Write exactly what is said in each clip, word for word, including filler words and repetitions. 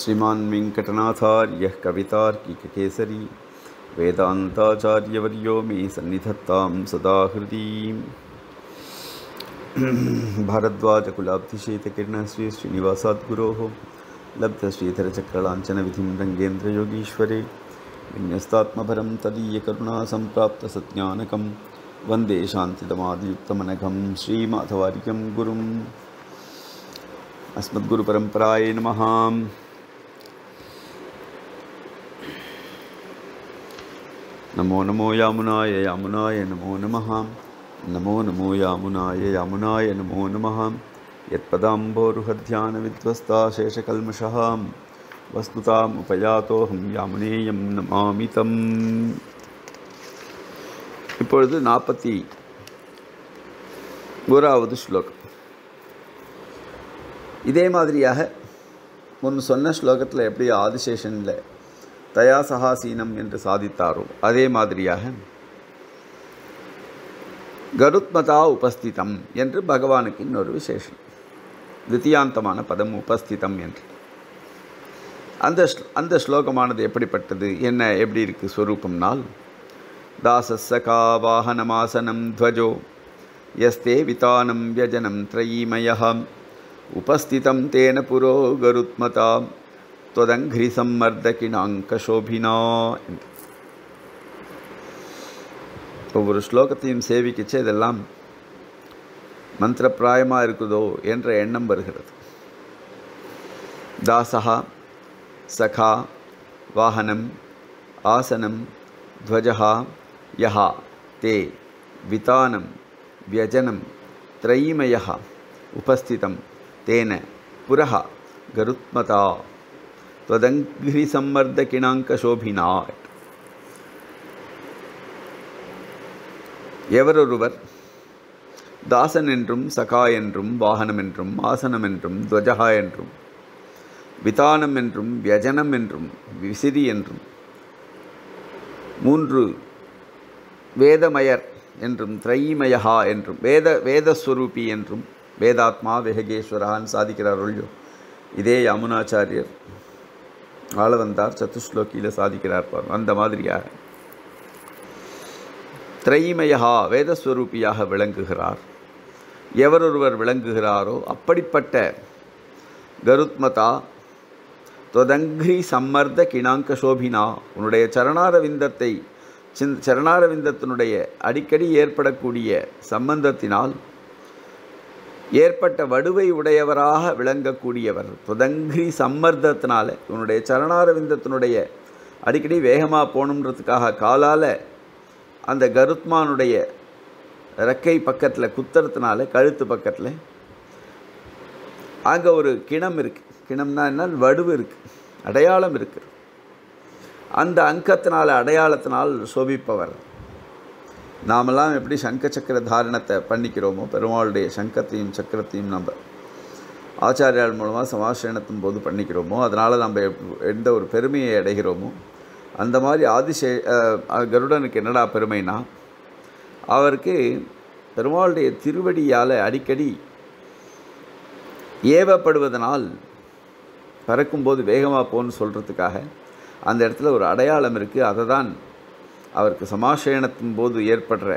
श्रीमान वेंकटनाथार्य कवितार्किक केसरी वेदांताचार्यवर्यो मे सन्निधत्तां सदा हृदि। भारद्वाजकुलाब्धिशेतकिरणः श्री श्रीनिवासाद्गुरोः लब्धश्रीधरचक्रलाञ्छनविधिं रङ्गेन्द्रयोगीश्वरे विन्यस्तात्मभरं तदीयकरुणासम्प्राप्तसत्ज्ञानकं वन्दे शान्तिदमादियुक्तमनघं श्रीमाधवार्यं गुरुम्। अस्मद्गुरुपरम्परायै नमः। नमो नमो यामुनाय यामुनाय नमो नमः। नमो नमो यामुनाय यामुनाय नमो नमः। यत्पदाम्भोरुहध्यानविध्वस्ताशेषकल्मषः वस्तुताम् उपयातोऽहं यामुनेयं नमामि तम्। இப்பொழுது நாற்பத்தி ஓராவது ஸ்லோகம். இதே மாதிரியாக முன் சொன்ன ஸ்லோகத்தில் எப்படி ஆதிசேஷனில் தயா சகாசீனம் என்று சாதித்தாரோ அதே மாதிரியாக கருத்மதா உபஸ்திதம் என்று பகவானுக்கு இன்னொரு விசேஷம், தித்தியாந்தமான பதம் உபஸ்திதம் என்று. அந்த அந்த ஸ்லோகமானது எப்படிப்பட்டது, என்ன எப்படி இருக்குது ஸ்வரூபம்னால், தாசஸ்ஸகா வாகனமாசனம் துவஜோ யஸ்தே விதானம் வியஜனம் த்ரயீமயம் உபஸ்திதம் தேன புரோ கருத்மதா த்வதங்கிரி சம்மர்தகினாங்கசோபினா என்று. ஒவ்வொரு ஸ்லோகத்தையும் சேவிக்கிச்சு இதெல்லாம் மந்திரப்பிராயமாக இருக்குதோ என்ற எண்ணம் வருகிறது. தாசகா சகா வாகனம் ஆசனம் துவஜா யஹா தே விதானம் வியஜனம் த்ரயீமயா உபஸ்திதம் தேன புரஹ கருத்மதா த்வதங்கிரி சம்மர்தகினாங்கசோபினா. எவரொருவர் தாசன் என்றும் சகா என்றும் வாகனம் என்றும் ஆசனம் என்றும் துவஜகா என்றும் விதானம் என்றும் வியஜனம் என்றும் விசிறி என்றும் மூன்று வேதமயர் என்றும் த்ரயீமயா என்றும் வேத வேதஸ்வரூபி என்றும் வேதாத்மா வேகேஸ்வரான்னு சாதிக்கிறார் ஒழியோ, இதே யமுனாச்சாரியர் ஆளவந்தார் சத்துஸ்லோக்கியில் சாதிக்கிறார் பார். அந்த மாதிரியாக த்ரயீமயா வேதஸ்வரூபியாக விளங்குகிறார். எவரொருவர் விளங்குகிறாரோ அப்படிப்பட்ட கருத்மதா தொதங்கிரி சம்மர்த கிணாங்க சோபினா, உன்னுடைய சரணாரவிந்தத்தை சிந் சரணாரவிந்தத்தினுடைய அடிக்கடி ஏற்படக்கூடிய சம்பந்தத்தினால் ஏற்பட்ட வடுவை உடையவராக விளங்கக்கூடியவர். தொதங்கிரி சம்மர்தத்தினால உன்னுடைய சரணாரவிந்தத்தினுடைய அடிக்கடி வேகமாக போகணுன்றதுக்காக காலால் அந்த கருத்மானுடைய ரெக்கை பக்கத்தில் குத்துறதுனால கழுத்து பக்கத்தில் அங்கே ஒரு கிணம் இருக்குது. கிணம்னா என்ன, வடுவு இருக்குது, அடையாளம் இருக்குது. அந்த அங்கத்தினால் அடையாளத்தினால் சோபிப்பவர். நாமெல்லாம் எப்படி சங்க சக்கர தாரணத்தை பண்ணிக்கிறோமோ பெருமாளுடைய சங்கத்தையும் சக்கரத்தையும் நம்ம ஆச்சாரியால் மூலமாக சமாசரணத்தின் போது பண்ணிக்கிறோமோ அதனால் நம்ம எந்த ஒரு பெருமையை அடைகிறோமோ அந்த மாதிரி ஆதிசே கருடனுக்கு என்னடா பெருமைனா, அவருக்கு பெருமாளுடைய திருவடியால் அடிக்கடி ஏவப்படுவதனால் பறக்கும்போது வேகமாக போன்னு சொல்கிறதுக்காக அந்த இடத்துல ஒரு அடையாளம் இருக்குது. அதை தான் அவருக்கு சமாசயனத்தின் போது ஏற்படுற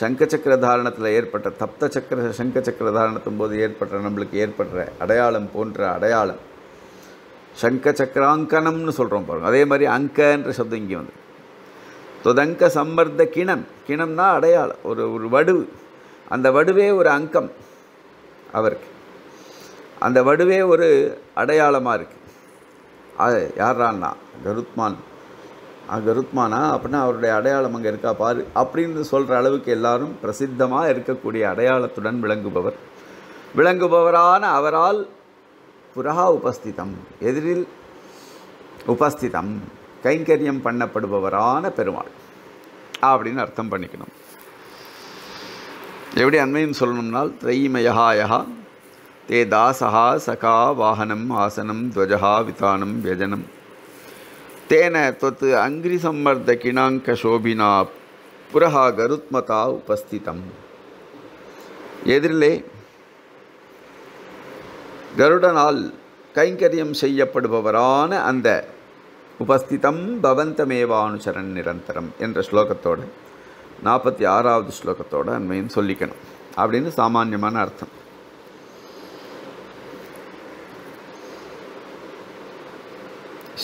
சங்கச்சக்கர தாரணத்தில் ஏற்பட்ட தப்த சக்கர சங்கச்சக்கர தாரணத்தின் போது ஏற்படுற நம்மளுக்கு ஏற்படுற அடையாளம் போன்ற அடையாளம் சங்க சக்கராங்கனம்னு சொல்கிறோம் பாருங்கள். அதே மாதிரி அங்கன்ற சப்தம் இங்கே வந்து தொதங்க சம்மர்த கிணம், கிணம்னா அடையாளம், ஒரு ஒரு வடுவு, அந்த வடுவே ஒரு அங்கம் அவருக்கு, அந்த வடுவே ஒரு அடையாளமாக இருக்குது. அது யாரான்னா கருத்மான், கருத்மானா அப்படின்னா அவருடைய அடையாளம் அங்கே இருக்கா பாரு அப்படின்னு சொல்கிற அளவுக்கு எல்லாரும் பிரசித்தமாக இருக்கக்கூடிய அடையாளத்துடன் விளங்குபவர். விளங்குபவரான அவரால் புரஹா உபஸ்திதம், எதிரில் உபஸ்திதம், கைங்கரியம் பண்ணப்படுபவரான பெருமாள் அப்படின்னு அர்த்தம் பண்ணிக்கணும். எப்படி அண்மையும் சொல்லணும்னால், த்ரயீமயா தே தாசகா சகா வாகனம் ஆசனம் துவஜா விதானம் வியஜனம் தேன தொத்து அங்கிரி சம்மர்த கிணாங்க சோபினா புரஹா கருத்மதா உபஸ்திதம். எதிரிலே கருடனால் கைங்கரியம் செய்யப்படுபவரான அந்த உபஸ்திதம் பவந்தமேவானுசரன் நிரந்தரம் என்ற ஸ்லோகத்தோடு நாற்பத்தி ஆறாவது ஸ்லோகத்தோடு அண்மையும் சொல்லிக்கணும் அப்படின்னு சாமான்யமான அர்த்தம்.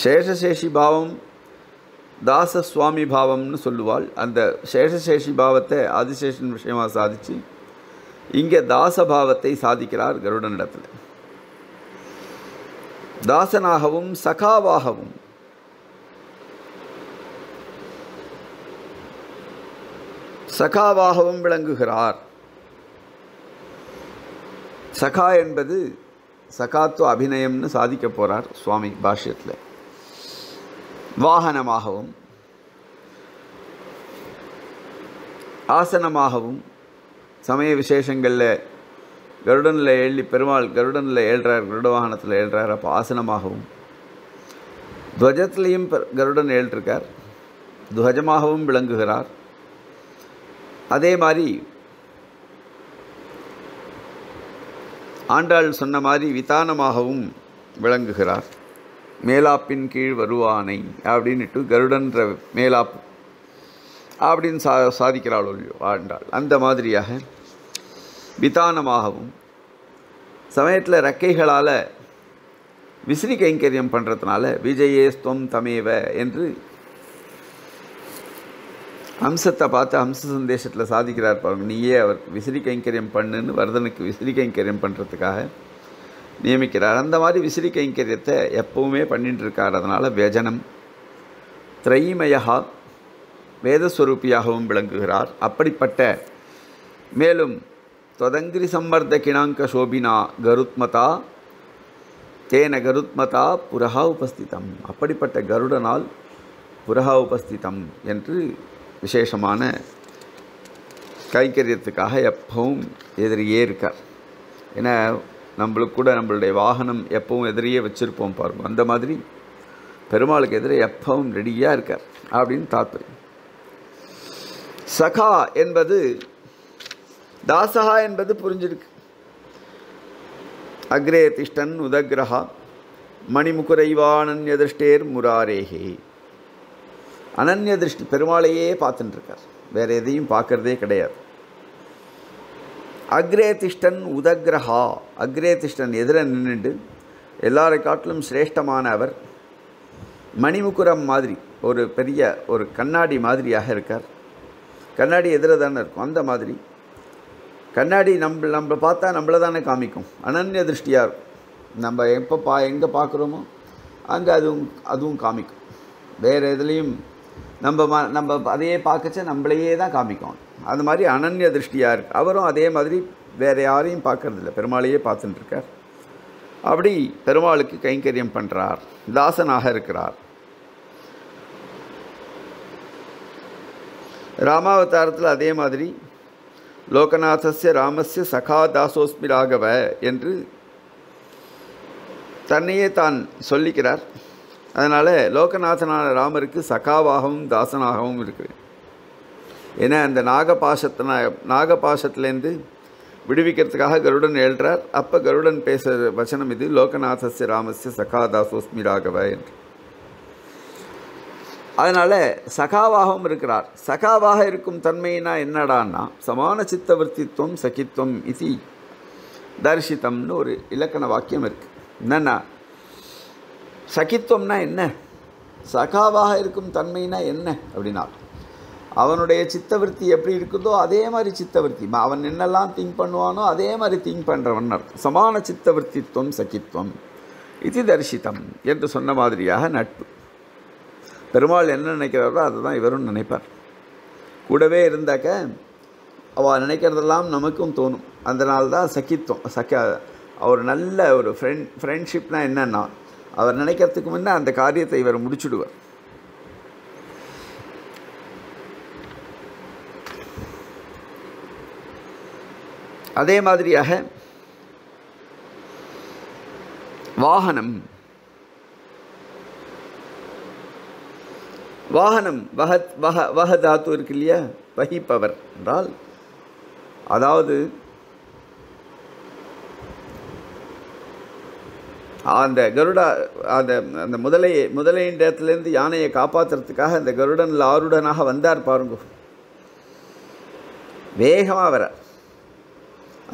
சேஷசேஷி பாவம் தாசஸ்வாமி பாவம்னு சொல்லுவாள். அந்த சேஷசேஷி பாவத்தை ஆதிசேஷன் விஷயமாக சாதித்து இங்கே தாசபாவத்தை சாதிக்கிறார் கருடனிடத்தில். தாசனாகவும் சகாவாகவும் சகாவாகவும் விளங்குகிறார். சகா என்பது சகாத்துவ அபிநயம்னு சாதிக்க போகிறார் சுவாமி பாஷ்யத்தில். வாகனமாகவும் ஆசனமாகவும் சமய விசேஷங்களில் கருடனில் எழுதி பெருமாள் கருடனில் ஏழ்றார், கருட வாகனத்தில் ஏழ்றார். அப்போ ஆசனமாகவும் துவஜத்திலையும் கருடன் ஏழ்ட்டிருக்கார், துவஜமாகவும் விளங்குகிறார். அதே மாதிரி ஆண்டாள் சொன்ன மாதிரி விதானமாகவும் விளங்குகிறார். மேலாப்பின் கீழ் வருவானை அப்படின்ட்டு கருடன்ற மேலாப்பு அப்படின்னு சா சாதிக்கிறாள் ஆண்டாள். அந்த மாதிரியாக விதானமாகவும் சமயத்தில் ரெக்கைகளால் விசிறி கைங்கரியம் பண்ணுறதுனால விஜயேஸ்துவம் தமேவ என்று அம்சத்தை பார்த்து அம்ச சந்தேஷத்தில் சாதிக்கிறார் பாருங்க. நீயே அவர் விசிறி கைங்கரியம் பண்ணுன்னு வரதனுக்கு விசிறி கைங்கரியம் பண்ணுறதுக்காக நியமிக்கிறார். அந்த மாதிரி விசிறி கைங்கரியத்தை எப்பவுமே பண்ணிகிட்டு இருக்கார். அதனால் வியஜனம் திரைமயா வேதஸ்வரூபியாகவும் விளங்குகிறார். அப்படிப்பட்ட மேலும் தொதங்கிரி சம்மர்த கிணாங்க சோபினா கருத்மதா தேன கருத்மதா புரஹா உபஸ்திதம். அப்படிப்பட்ட கருடனால் புரஹா உபஸ்திதம் என்று விசேஷமான கைக்கரியத்துக்காக எப்பவும் எதிரியே இருக்கார். ஏன்னா நம்மளுக்கு கூட நம்மளுடைய வாகனம் எப்பவும் எதிரியே வச்சுருப்போம் பாருங்கள். அந்த மாதிரி பெருமாளுக்கு எதிரே எப்பவும் ரெடியாக இருக்கார் அப்படின்னு தாற்பயம். சகா என்பது தாசகா என்பது புரிஞ்சிருக்கு. அக்ரே திஷ்டன் உதக்ரஹா மணிமுகுரைவானன்ய திருஷ்டேர் முராரேகே. அனன்ய திருஷ்டி பெருமாளையே பார்த்துட்டுருக்கார், வேறு எதையும் பார்க்குறதே கிடையாது. அக்ரே திஷ்டன் உதக்ரஹா, அக்ரே திஷ்டன் எதிர நின்றுண்டு எல்லாரை காட்டிலும் சிரேஷ்டமான அவர் மணிமுகுரம் மாதிரி ஒரு பெரிய ஒரு கண்ணாடி மாதிரியாக இருக்கார். கண்ணாடி எதிர தானே இருக்கும். அந்த மாதிரி கண்ணாடி நம்ம நம்ம பார்த்தா நம்மளை தானே காமிக்கும். அனன்ய திருஷ்டியாக இருக்கும். நம்ம எப்போ பா எங்கே பார்க்குறோமோ அங்கே அதுவும் அதுவும் காமிக்கும். வேறு எதுலேயும் நம்ம ம நம்ம அதையே பார்க்கச்ச நம்மளையே தான் காமிக்கும். அது மாதிரி அனன்ய திருஷ்டியாக இருக்குது. அவரும் அதே மாதிரி வேறு யாரையும் பார்க்கறதில்ல, பெருமாளையே பார்த்துட்டுருக்கார். அப்படி பெருமாளுக்கு கைங்கரியம் பண்ணுறார், தாசனாக இருக்கிறார். ராமாவதாரத்தில் அதே மாதிரி லோகநாதஸ்ய ராமஸ்ய சகா தாசோஸ்மி ராகவ என்று தன்னையே தான் சொல்லிக்கிறார். அதனால் லோகநாதனான ராமருக்கு சகாவாகவும் தாசனாகவும் இருக்குது. ஏன்னா அந்த நாகபாசத்தின நாகபாசத்துலேருந்து விடுவிக்கிறதுக்காக கருடன் எழுறார். அப்போ கருடன் பேசுகிற வசனம் இது, லோகநாதஸ்ய ராமஸ்ய சகா தாசோஸ்மி ராகவ என்று. அதனால் சகாவாகவும் இருக்கிறார். சகாவாக இருக்கும் தன்மையினா என்னடான்னா சமான சித்தவர்த்தித்துவம் சகித்துவம் இது தரிசித்தம்னு ஒரு இலக்கண வாக்கியம் இருக்குது. என்னென்னா சகித்துவம்னா என்ன, சகாவாக இருக்கும் தன்மைனா என்ன அப்படின்னா அவனுடைய சித்தவர்த்தி எப்படி இருக்குதோ அதே மாதிரி சித்தவர்த்தி, அவன் என்னெல்லாம் திங்க் பண்ணுவானோ அதே மாதிரி திங்க் பண்ணுறவன் அர்த்தம். சமான சித்தவர்த்தித்துவம் சகித்துவம் இது தரிசித்தம் என்று சொன்ன மாதிரியாக நட்பு. பெருமாள் என்ன நினைக்கிறாரோ அதை தான் இவரும் நினைப்பார். கூடவே இருந்தாக்க அவள் நினைக்கிறதெல்லாம் நமக்கும் தோணும். அதனால் தான் சகித்தோம் சக அவர் நல்ல ஒரு ஃப்ரெண்ட் ஃப்ரெண்ட்ஷிப்னால் என்னென்னா அவர் நினைக்கிறதுக்கு முன்னே அந்த காரியத்தை இவர் முடிச்சுடுவார். அதே மாதிரியாக வாகனம் வாகனம் வகத் வக வக தாத்து இருக்கு இல்லையா, வகிப்பவர் என்றால் அதாவது அந்த கருடா அந்த அந்த முதலை முதலையின் இடத்துலேருந்து யானையை காப்பாற்றுறதுக்காக அந்த கருடன் லாருடனாக வந்தார் பாருங்க. வேகமாக வரார்,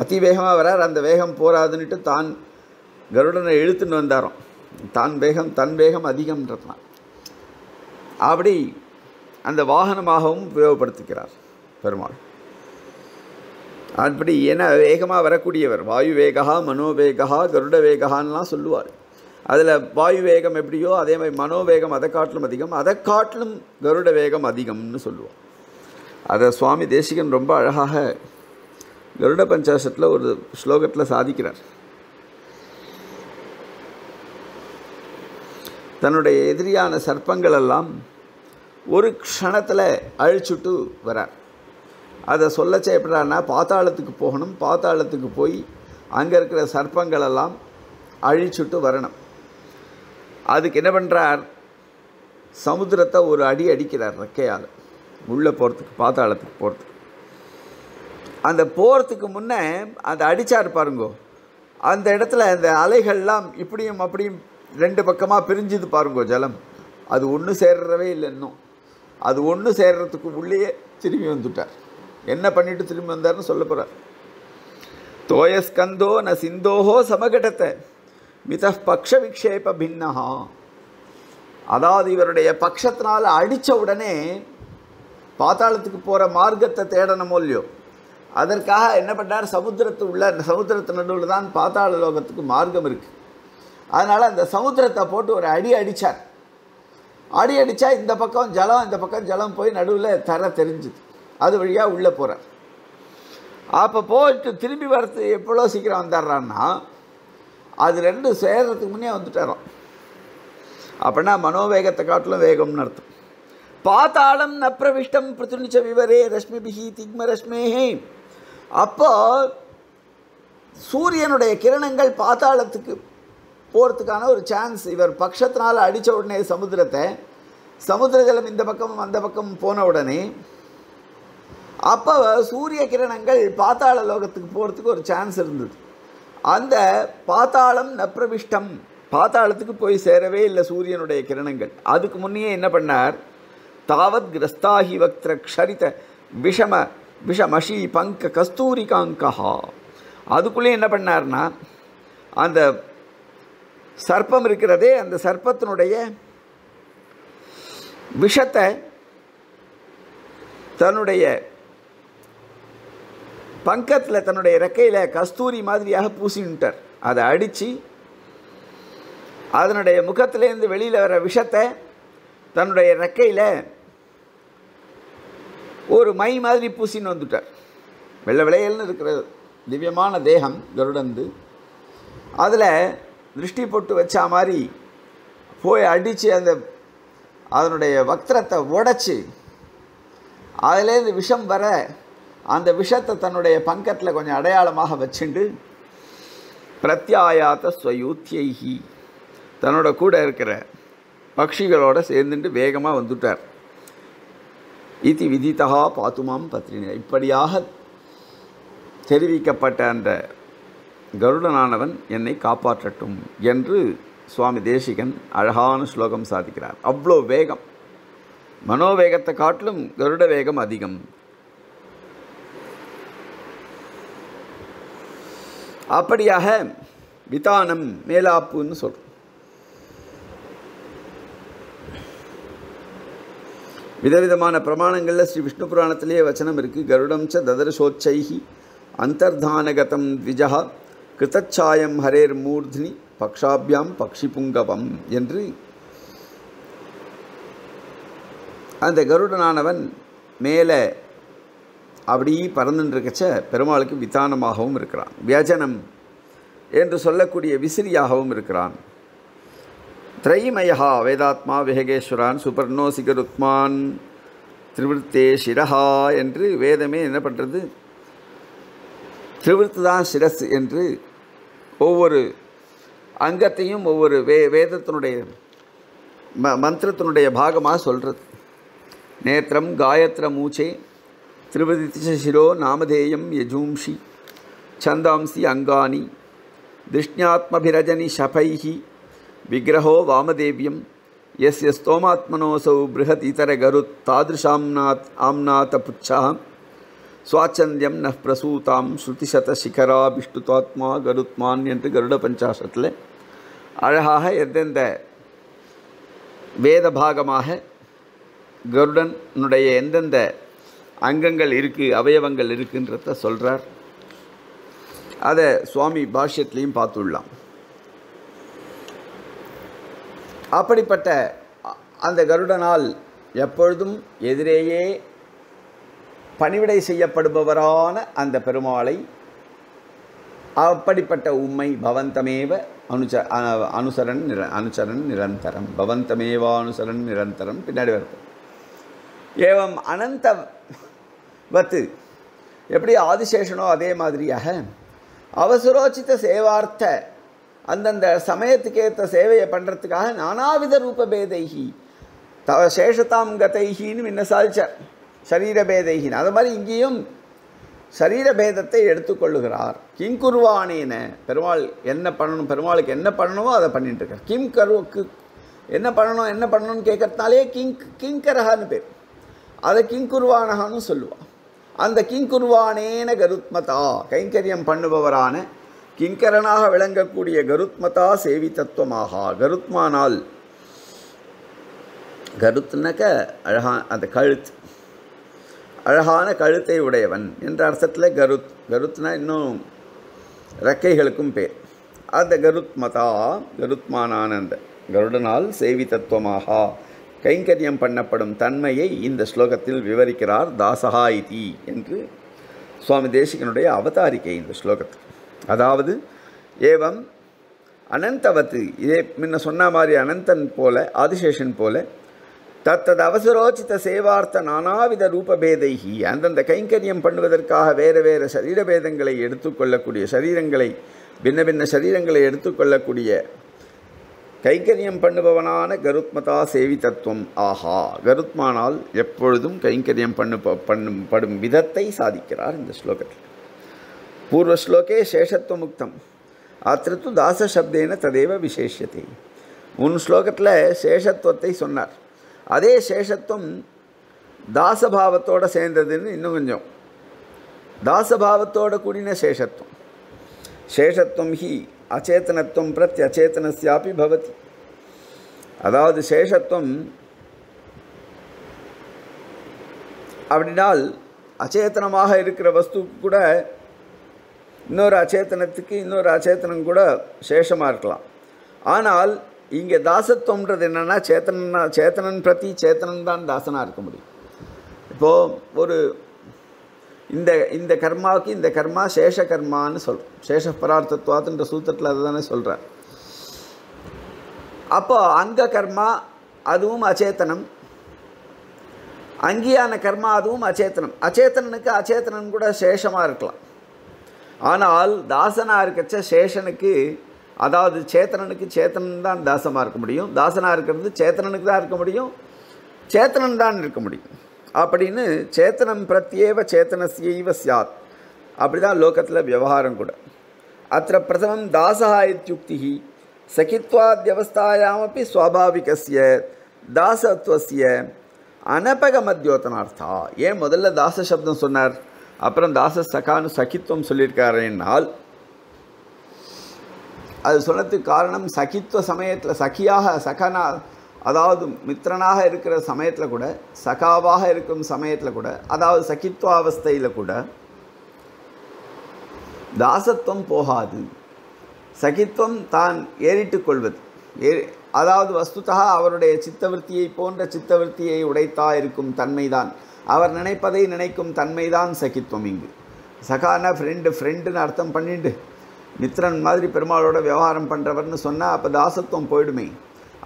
அதிவேகமாக வரார். அந்த வேகம் போராதுன்னுட்டு தான் கருடனை இழுத்துன்னு வந்தாரோ. தான் வேகம் தன் வேகம் அதிகம்ன்றதான் அப்படி அந்த வாகனமாகவும் உபயோகப்படுத்துகிறார் பெருமாள். அப்படி ஏன்னா வேகமாக வரக்கூடியவர். வாயு வேகா மனோவேகா கருட வேகான்லாம் சொல்லுவார். அதில் வாயு வேகம் எப்படியோ அதே மாதிரி மனோவேகம் அதை காட்டிலும் அதிகம், அதை காட்டிலும் கருட வேகம் அதிகம்னு சொல்லுவோம். அதை சுவாமி தேசிகன் ரொம்ப அழகாக கருட பஞ்சாசத்தில் ஒரு ஸ்லோகத்தில் சாதிக்கிறார். தன்னுடைய எதிரியான சர்ப்பங்களெல்லாம் ஒரு க்ஷணத்தில் அழிச்சுட்டு வரார். அதை சொல்லச்சே எப்படான்னா பாத்தாளத்துக்கு போகணும், பாத்தாளத்துக்கு போய் அங்கே இருக்கிற சர்ப்பங்களெல்லாம் அழிச்சுட்டு வரணும். அதுக்கு என்ன பண்ணுறார், சமுத்திரத்தை ஒரு அடி அடிக்கிறார் ரெக்கையால் உள்ளே போகிறதுக்கு, பாத்தாளத்துக்கு போகிறதுக்கு. அந்த போகிறதுக்கு முன்னே அதை அடித்தார் பாருங்கோ. அந்த இடத்துல அந்த அலைகள்லாம் இப்படியும் அப்படியும் ரெண்டு பக்கமாக பிரிஞ்சுது பாருங்கோ ஜலம். அது ஒன்று சேர்றவே இல்லை இன்னும். அது ஒன்று சேர்றதுக்கு உள்ளேயே திரும்பி வந்துட்டார். என்ன பண்ணிட்டு திரும்பி வந்தார்னு சொல்ல போகிறார். தோயஸ்கந்தோ ந சிந்தோஹோ சமகடத்தை மித பக்ஷ விக்ஷேப பின்னஹா. அதாவது இவருடைய பக்ஷத்தினால் அடித்த உடனே பாத்தாளத்துக்கு போகிற மார்க்கத்தை தேடணும் இல்லையோ, அதற்காக என்ன பண்ணார், சமுத்திரத்து உள்ள சமுத்திரத்து நடுவில் தான் பாத்தாள லோகத்துக்கு மார்க்கம் இருக்குது. அதனால் அந்த சமுத்திரத்தை போட்டு ஒரு அடி அடித்தார். அடி அடித்தா இந்த பக்கம் ஜலம் இந்த பக்கம் ஜலம் போய் நடுவில் தர தெரிஞ்சுது. அது வழியாக உள்ளே போகிறார். அப்போ போயிட்டு திரும்பி வரது எவ்வளோ சீக்கிரம் வந்துடுறான்னா அது ரெண்டு சேர்கிறதுக்கு முன்னே வந்துட்டாரோம். அப்படின்னா மனோவேகத்தை காட்டிலும் வேகம்னு அர்த்தம். பாத்தாளம் நப்பிரவிஷ்டம் பிருத்துணிச்ச விவரே ரஷ்மி பிஹி திக்ம ரஷ்மேஹே. அப்போ சூரியனுடைய கிரணங்கள் பாத்தாளத்துக்கு போகிறதுக்கான ஒரு சான்ஸ். இவர் பட்சத்தினால் அடித்த உடனே சமுத்திரத்தை, சமுத்திர ஜலம் இந்த பக்கம் அந்த பக்கம் போன உடனே அப்போ சூரிய கிரணங்கள் பாத்தாள லோகத்துக்கு போகிறதுக்கு ஒரு சான்ஸ் இருந்தது. அந்த பாத்தாளம் நப்பிரவிஷ்டம், பாத்தாளத்துக்கு போய் சேரவே இல்லை சூரியனுடைய கிரணங்கள். அதுக்கு முன்னையே என்ன பண்ணார், தாவத் கிரஸ்தாஹி வக்திர க்ஷரித விஷம விஷமஷி பங்க கஸ்தூரிகாங்கஹா. அதுக்குள்ளே என்ன பண்ணார்னா அந்த சர்ப்பம் இருக்கிறதே அந்த சர்ப்பத்தினுடைய விஷத்தை தன்னுடைய பங்கத்தில் தன்னுடைய ரெக்கையில் கஸ்தூரி மாதிரியாக பூசிட்டார். அதை அடித்து அதனுடைய முகத்திலேருந்து வெளியில் வர விஷத்தை தன்னுடைய ரெக்கையில் ஒரு மை மாதிரி பூசின்னு வந்துட்டார். வெள்ளை விளையல்னு இருக்கிற திவ்யமான தேகம் கருடந்து அதில் திருஷ்டி போட்டு வச்சா மாதிரி போய் அடித்து அந்த அதனுடைய வக்திரத்தை உடைச்சி அதிலேருந்து விஷம் வர அந்த விஷத்தை தன்னுடைய பங்கத்தில் கொஞ்சம் அடையாளமாக வச்சுண்டு பிரத்யாயாத்த ஸ்வயூத்யி தன்னோட கூட இருக்கிற பட்சிகளோடு சேர்ந்துட்டு வேகமாக வந்துட்டார். இதி விதித்தகா பாத்துமாம் பத்ரினி. இப்படியாக தெரிவிக்கப்பட்ட அந்த கருடனானவன் என்னை காப்பாற்றட்டும் என்று சுவாமி தேசிகன் அழகான ஸ்லோகம் சாதிக்கிறார். அவ்வளோ வேகம், மனோவேகத்தை காட்டிலும் கருட வேகம் அதிகம். அப்படியாக விதானம் மேலாப்புன்னு சொல்கிறோம். விதவிதமான பிரமாணங்களில் ஸ்ரீ விஷ்ணு புராணத்திலேயே வச்சனம் இருக்குது. கருடம் ச ததர்ஷோச்சைஹி அந்தர்தானகதம் த்விஜா கிருதச்சாயம் ஹரேர் மூர்தினி பக்ஷாபியாம் பக்ஷிபுங்கவம் என்று அந்த கருடனானவன் மேலே அப்படி பறந்துட்டுருக்கச்ச பெருமாளுக்கு விதானமாகவும் இருக்கிறான், வியஜனம் என்று சொல்லக்கூடிய விசிறியாகவும் இருக்கிறான். த்ரைமயா வேதாத்மா விஹகேஸ்வரான் சுபர்ணோ சிகருத்மான் திரிவிருத்தே சிரஹா என்று வேதமே என்ன பண்ணுறது, திரிவிருத்து தான் சிரஸ் என்று ஒவ்வொரு அங்கத்தையும் ஒவ்வொரு வே வேதத்தினுடைய ம மந்திரத்தினுடைய பாகமாக சொல்கிறது. நேத்திரம் காயத்ர மூச்சே திரிவதிச்சசிரோ நாமதேயம் யஜூம்ஷி சந்தாம்சி அங்கானி दृष्ण्यात्मभिरजनि शफैः विग्रहो वामदेव्यं यस्य स्तोमात्मनोऽसौ बृहतीतर गरुत्तादृशाम्नात् आम्नात पुच्छः स्वाचन्द्यं नः प्रसूतां श्रुतिशतशिखराभिष्टुतात्मा गरुत्मान् என்று गरुட பஞ்சாசத்தில் அழகாக எந்தெந்த வேத பாகமாக கருடனுடைய எந்தெந்த அங்கங்கள் இருக்குது அவயவங்கள் இருக்குன்றத சொல்கிறார். அதை சுவாமி பாஷ்யத்திலையும் பார்த்துடலாம். அப்படிப்பட்ட அந்த கருடனால் எப்பொழுதும் எதிரேயே பணிவிடை செய்யப்படுபவரான அந்த பெருமாளை அப்படிப்பட்ட உம்மை பவந்தமேவ அனுச அனுசரன் நிர அனுசரன் நிரந்தரம் பவந்தமேவா அனுசரன் நிரந்தரம் பின்னாடி வருது. ஏவம் அனந்த வத்து எப்படி ஆதிசேஷனோ அதே மாதிரியாக அவசரோச்சித்த சேவார்த்த அந்தந்த சமயத்துக்கேற்ற சேவையை பண்ணுறதுக்காக நானாவித ரூபபேதைகி தவ சேஷதாம் கதைகின்னு முன்ன சாதிச்சார் சரீரபேதைகின்னு. அது மாதிரி இங்கேயும் சரீரபேதத்தை எடுத்துக்கொள்ளுகிறார். கிம் குருவானேன பெருமாள் என்ன பண்ணணும் பெருமாளுக்கு என்ன பண்ணணுமோ அதை பண்ணிட்டுருக்கார். கிம் கருக்கு என்ன பண்ணணும் என்ன பண்ணணும்னு கேட்கறதுனாலே கிங் கிங்கரஹான்னு பேர். அதை கிங் குருவானஹான்னு சொல்லுவாள். அந்த கிங்குருவானேன கருத்மதா கைங்கரியம் பண்ணுபவரான கிங்கரனாக விளங்கக்கூடிய கருத்மதா சேவி தத்துவமாக கருத்மானால் கருத்துனாக்க அழகா அந்த கழுத்து அழகான கழுத்தை உடையவன் என்ற அர்த்தத்தில் கருத் கருத்னா இன்னும் ரெக்கைகளுக்கும் பேர். அந்த கருத்மதா கருத்மானான அந்த கருடனால் சேவி தத்துவமாக கைங்கரியம் பண்ணப்படும் தன்மையை இந்த ஸ்லோகத்தில் விவரிக்கிறார் தாசஹா இதி என்று சுவாமி தேசிகனுடைய அவதாரிக்கை இந்த ஸ்லோகத்தில். அதாவது ஏவம் அனந்தவத்து இதே முன்ன சொன்ன மாதிரி அனந்தன் போல ஆதிசேஷன் போல தத்தது அவசரோச்சித சேவார்த்த நானாவித ரூபபேதைகி அந்தந்த கைங்கரியம் பண்ணுவதற்காக வேறு வேறு சரீரபேதங்களை எடுத்துக்கொள்ளக்கூடிய சரீரங்களை பின்ன பின்ன சரீரங்களை எடுத்துக்கொள்ளக்கூடிய கைங்கரியம் பண்ணுபவனான கருத்மதா சேவி தத்துவம் ஆஹா கருத்மானால் எப்பொழுதும் கைங்கரியம் பண்ணு பண்ணும் படும் விதத்தை சாதிக்கிறார் இந்த ஸ்லோகத்தில். பூர்வ ஸ்லோகே சேஷத்துவமுக்தம் அத்திருத்து தாசசப்தேன ததேவ விசேஷத்தை முன் ஸ்லோகத்தில் சேஷத்துவத்தை சொன்னார். அதே சேஷத்துவம் தாசபாவத்தோடு சேர்ந்ததுன்னு இன்னும் கொஞ்சம் தாசபாவத்தோடு கூடின சேஷத்துவம். சேஷத்துவம் ஹி அச்சேத்தனத்துவம் பிரத்ய அச்சேத்தனஸ்யாபி பவதி. அதாவது சேஷத்துவம் அப்படினால் அச்சேத்தனமாக இருக்கிற வஸ்துக்கு கூட இன்னொரு அச்சேத்தனத்துக்கு இன்னொரு அச்சேத்தனம் கூட சேஷமாக இருக்கலாம். ஆனால் இங்கே தாசத்துவம்ன்றது என்னென்னா சேத்தனா சேத்தனன் பிரதி சேத்தனன் தான் தாசனாக இருக்க முடியும். இப்போது ஒரு இந்த இந்த கர்மாவுக்கு இந்த கர்மா சேஷ கர்மான்னு சொல்கிறோம். சேஷ பரார்த்தத்துவாத்துன்ற சூத்திரத்தில் அதை தானே சொல்கிறார். அப்போது அங்க கர்மா அதுவும் அச்சேத்தனம் அங்கேயான கர்மா அதுவும் அச்சேத்தனம். அச்சேத்தனனுக்கு அச்சேத்தனன் கூட சேஷமாக இருக்கலாம். ஆனால் தாசனாக இருக்கச்ச சேஷனுக்கு அதாவது சேத்தனனுக்கு சேத்தனன் தான் தாசமாக இருக்க முடியும். தாசனாக இருக்கிறது சேத்தனனுக்கு தான் இருக்க முடியும். சேத்தனன் தான் இருக்க முடியும். அப்படின்னு சேத்தனம் பிரத்யேவ சேத்தனஸ்யைவ சாத் அப்படி தான் லோகத்தில் விவகாரம் கூட. அத்திர பிரதமம் தாசஹா இத்யுக்திஹி சகித்வாத்யவஸ்தாயாமபி ஸ்வாபாவிகஸ்ய தாசத்வஸ்ய அனபகமத்யோதனார்த்தா. ஏன் முதல்ல தாச சப்தம் சொன்னார் அப்புறம் தாச சகானு சகித்வம் சொல்லியிருக்காருன்னால் அது சொன்னதுக்கு காரணம் சகித்வ சமயத்தில் சகியாக சகனா அதாவது மித்திரனாக இருக்கிற சமயத்தில் கூட சகாவாக இருக்கும் சமயத்தில் கூட அதாவது சகித்வாவஸ்தையில் கூட தாசத்துவம் போகாது. சகித்வம் தான் ஏறிட்டு கொள்வது ஏ அதாவது வஸ்துதாக அவருடைய சித்தவருத்தியை போன்ற சித்தவருத்தியை உடைத்தா இருக்கும் தன்மைதான் அவர் நினைப்பதை நினைக்கும் தன்மைதான் சகித்வம். இங்கு சகான ஃப்ரெண்டு ஃப்ரெண்டுன்னு அர்த்தம் பண்ணிட்டு மித்திரன் மாதிரி பெருமாளோட விவகாரம் பண்ணுறவர்னு சொன்னால் அப்போ தாசத்துவம் போயிடுமே.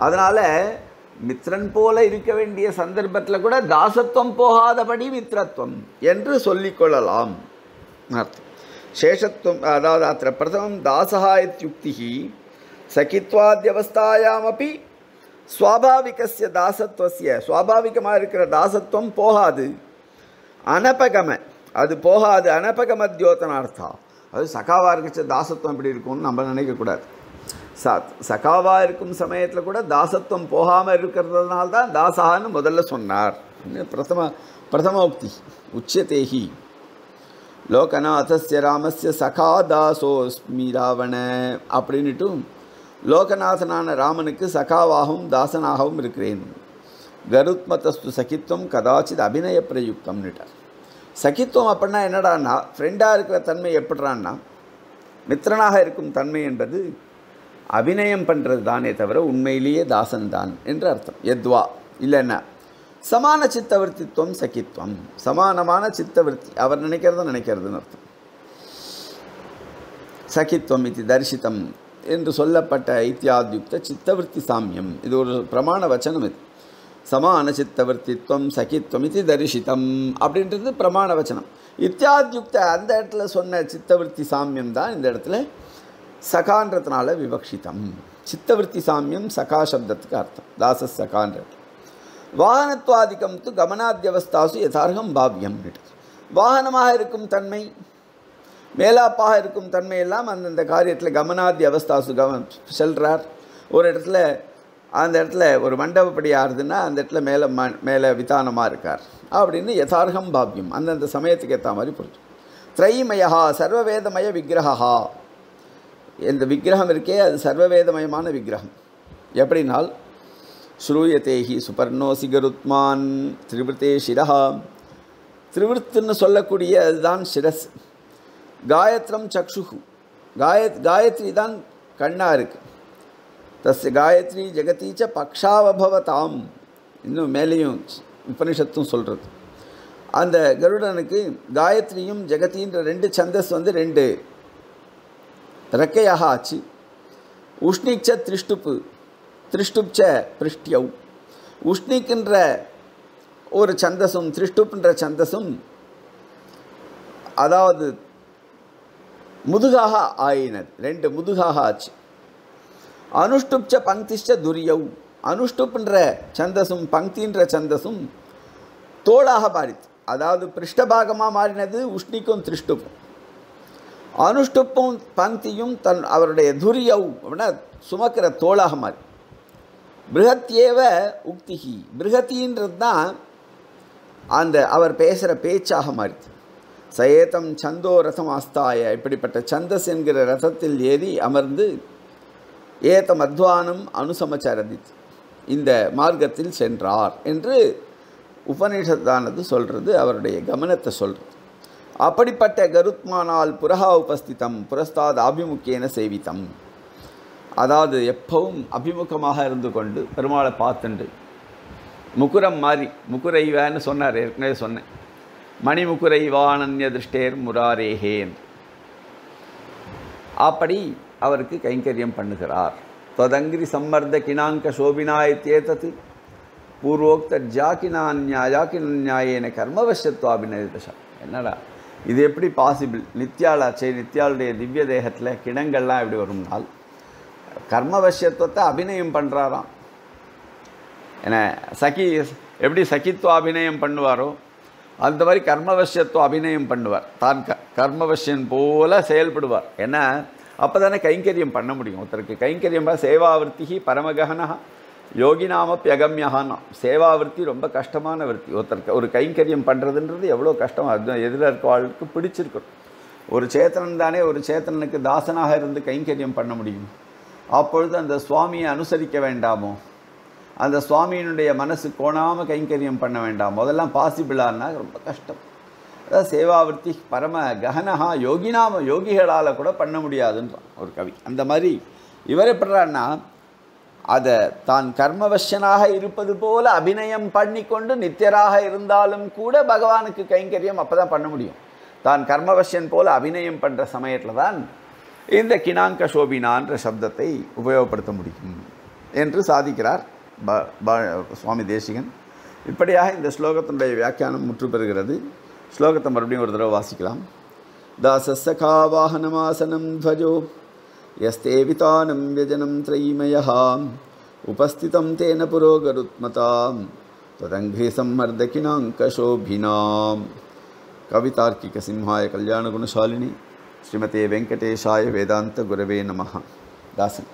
அதனால் மித்ரன் போல இருக்க வேண்டிய சந்தர்ப்பத்தில் கூட தாசத்துவம் போகாதபடி மித்ரத்துவம் என்று சொல்லிக்கொள்ளலாம் அர்த்தம். சேஷத்துவம் அதாவது அத்திர பிரதமம் தாசஹா இத்யுக்திஹி சகித்வாத்யவஸ்தாயாமபி ஸ்வாபாவிகஸ்ய தாசத்வஸ்ய ஸ்வாபாவிகமாக இருக்கிற தாசத்துவம் போகாது அனபகம அது போகாது அனபகமத்யோதனார்த்தா அது சகாவாக இருக்க தாசத்துவம் எப்படி இருக்கும்னு நம்ம நினைக்கக்கூடாது. ச சகாவாக இருக்கும் சமயத்தில் கூட தாசத்துவம் போகாமல் இருக்கிறதுனால தான் தாசான்னு முதல்ல சொன்னார். பிரதம பிரதமோக்தி உச்சதேஹி லோகநாதஸ்ய ராமஸ்ய சகா தாசோஸ்மி ராவண அப்படின்னுட்டும் லோகநாதனான ராமனுக்கு சகாவாகவும் தாசனாகவும் இருக்கிறேன். கருத்மதஸ்து சகித்துவம் கதாச்சித் அபிநய பிரயுக்தம்னுட்டார். சகித்துவம் அப்படின்னா என்னடான்னா ஃப்ரெண்டாக இருக்கிற தன்மை எப்படிறான்னா மித்திரனாக இருக்கும் தன்மை என்பது அபிநயம் பண்ணுறது தானே தவிர உண்மையிலேயே தாசன்தான் என்று அர்த்தம். எத்வா இல்லைன்னா சமான சித்தவருத்தித்துவம் சகித்துவம், சமானமான சித்தவருத்தி அவர் நினைக்கிறத நினைக்கிறதுன்னு அர்த்தம். சகித்துவம் இது தரிசித்தம் என்று சொல்லப்பட்ட ஐத்தியாத்யுக்த சித்தவருத்தி சாமியம், இது ஒரு பிரமாண வச்சனம். இது சமான சித்தவருத்தித்துவம் சகித்துவம் இது தரிசித்தம் அப்படின்றது பிரமாண வச்சனம். இத்தியாத்யுக்த அந்த இடத்துல சொன்ன சித்தவருத்தி சாமியம் தான் இந்த இடத்துல சகான்றதுனால விவக்ஷித்தம். சித்தவருத்தி சாமியம் சகா சப்தத்துக்கு அர்த்தம், தாச சகான்ற. வாகனத்வாதிக்கம் து கமனாத்யவஸ்தாசு யதார்ஹம் பாவ்யம். வாகனமாக இருக்கும் தன்மை மேலாப்பாக இருக்கும் தன்மை எல்லாம் அந்தந்த காரியத்தில் கமனாதி அவஸ்தாசு கவனம் செல்கிறார். ஒரு இடத்துல அந்த இடத்துல ஒரு மண்டபப்படி ஆறுதுன்னா அந்த இடத்துல மேலே ம மேலே விதானமாக இருக்கார் அப்படின்னு யதார்ஹம் பாவ்யம் அந்தந்த சமயத்துக்கு ஏற்ற மாதிரி புரிஞ்சு. திரைமயா சர்வவேதமய விக்கிரகா, இந்த விக்கிரகம் இருக்கே அது சர்வவேதமயமான விக்கிரகம். எப்படின்னால் ஸ்ரூயத்தேஹி சுபர்ணோசி கருத்மான் திரிவிருத்தே சிரஹா, திரிவிருத்துன்னு சொல்லக்கூடிய அதுதான் சிரஸ். காயத்ரம் சக்ஷுகு, காய காயத்ரி தான் கண்ணாக இருக்குது. தஸ்ய காயத்ரி ஜெகதீச்ச பக்ஷாவபவதாம், இன்னும் மேலேயும் உபனிஷத்தும் சொல்கிறது. அந்த கருடனுக்கு காயத்ரியும் ஜெகத்தின்ற ரெண்டு சந்தஸ் வந்து ரெண்டு ரெக்கையாக ஆச்சு. உஷ்ணிச்ச திரிஷ்டுப்பு, திரிஷ்டுப்ச பிருஷ்டியவ். உஷ்ணிக்கின்ற ஒரு சந்தஸும் திரிஷ்டுப்புன்ற சந்தஸும் அதாவது முதுகாக ஆயினது, ரெண்டு முதுகாக ஆச்சு. அனுஷ்டுப்ச பங்கிச்ச துரியவ், அனுஷ்டுப்புன்ற சந்தஸும் பங்கின்ற சந்தஸும் தோளாக மாறித்து, அதாவது பிருஷ்டபாகமாக மாறினது உஷ்ணிக்கும் திரிஷ்டுப்பும். அனுஷ்டுப்பும் பங்கியும் தன் அவருடைய துரியவ் அப்படின்னா சுமக்கிற தோளாக மாறி. பிருகத்யேவ உக்திஹி, பிருகத்தின்றது தான் அந்த அவர் பேசுகிற பேச்சாக மாறிச்சு. சயேதம் சந்தோ ரதம் ஆஸ்தாய, இப்படிப்பட்ட சந்தஸ் என்கிற ரதத்தில் ஏறி அமர்ந்து ஏதம் அத்வானம் அனுசமச்சரதி, இந்த மார்க்கத்தில் சென்றார் என்று உபநிஷத்தானது சொல்கிறது, அவருடைய கமனத்தை சொல்கிறது. அப்படிப்பட்ட கருத்மானால் புரஹா உபஸ்திதம் புரஸ்தாத் ஆபிமுக்கியன சேவித்தம், அதாவது எப்பவும் அபிமுகமாக இருந்து கொண்டு பெருமாளை பார்த்துண்டு முக்குரம் மாறி முக்குரைவான்னு சொன்னார். ஏற்கனவே சொன்னேன் மணி முக்குரைவானன்ய திருஷ்டேர் முராரேஹே என்று. அப்படி அவருக்கு கைங்கரியம் பண்ணுகிறார். தொதங்கிரி சம்மர்த கிணாங்க சோபினாயத்தேதத்து பூர்வோக்த ஜாக்கினான்யா ஜாக்கினாயேன கர்மவசத்வாபினதா. என்னடா இது எப்படி பாசிபிள்? நித்யாளாச்சே, நித்யாளுடைய திவ்ய தேகத்தில் கிணங்கள்லாம் எப்படி வரும்னால் கர்மவசியத்துவத்தை அபிநயம் பண்ணுறாராம். என்ன சகி எப்படி சகித்துவ அபிநயம் பண்ணுவாரோ அந்த மாதிரி கர்மவசியத்துவ அபிநயம் பண்ணுவார். தான் க கர்மவசியன் போல செயல்படுவார். ஏன்னா அப்போ தானே கைங்கரியம் பண்ண முடியும். ஒருத்தருக்கு கைங்கரியம் சேவாவிற்த்தி பரமககனா யோகி நாம பியகம்யகானா. சேவாவிற்த்தி ரொம்ப கஷ்டமான விற்த்தி. ஒருத்தருக்கு ஒரு கைங்கரியம் பண்ணுறதுன்றது எவ்வளோ கஷ்டம், அது எதிராக இருக்க ஆளுக்கு பிடிச்சிருக்கும். ஒரு சேத்தனன் தானே ஒரு சேத்தனனுக்கு தாசனாக இருந்து கைங்கரியம் பண்ண முடியும். அப்பொழுது அந்த சுவாமியை அனுசரிக்க வேண்டாமோ, அந்த சுவாமியினுடைய மனசு கோணாமல் கைங்கரியம் பண்ண வேண்டாமோ, அதெல்லாம் பாசிபிளானா ரொம்ப கஷ்டம். அதாவது சேவாவிற்த்தி பரம ககனஹா யோகினாம, யோகிகளால் கூட பண்ண முடியாதுன்றான் ஒரு கவி. அந்த மாதிரி இவர் எப்படிறான்னா அதை தான் கர்மவசனாக இருப்பது போல் அபிநயம் பண்ணிக்கொண்டு நித்தியராக இருந்தாலும் கூட பகவானுக்கு கைங்கரியம் அப்போ தான் பண்ண முடியும். தான் கர்மவசன் போல் அபிநயம் பண்ணுற சமயத்தில் தான் இந்த கிணாங்க சோபினான்ற சப்தத்தை உபயோகப்படுத்த முடியும் என்று சாதிக்கிறார் சுவாமி தேசிகன். இப்படியாக இந்த ஸ்லோகத்தினுடைய வியாக்கியானம் முற்று பெறுகிறது. ஸ்லோகத்தை மறுபடியும் ஒரு தடவை வாசிக்கலாம். தாசஸ்ஸகா வாகனமாசனம் துவஜோ யஸ்தேவிதானம் வியஜனம் த்ரைமயஹாம் உபஸ்திதம் தேன புரோகருத்மதாம் ததங்கிரி சம்மர்த கிணாங்க சோபினாம். கவிதார்க்கிக சிம்ஹாய கல்யாண குணசாலினி श्रीमते वेंकटेशाय वेदांत गुरवे नमः दासन।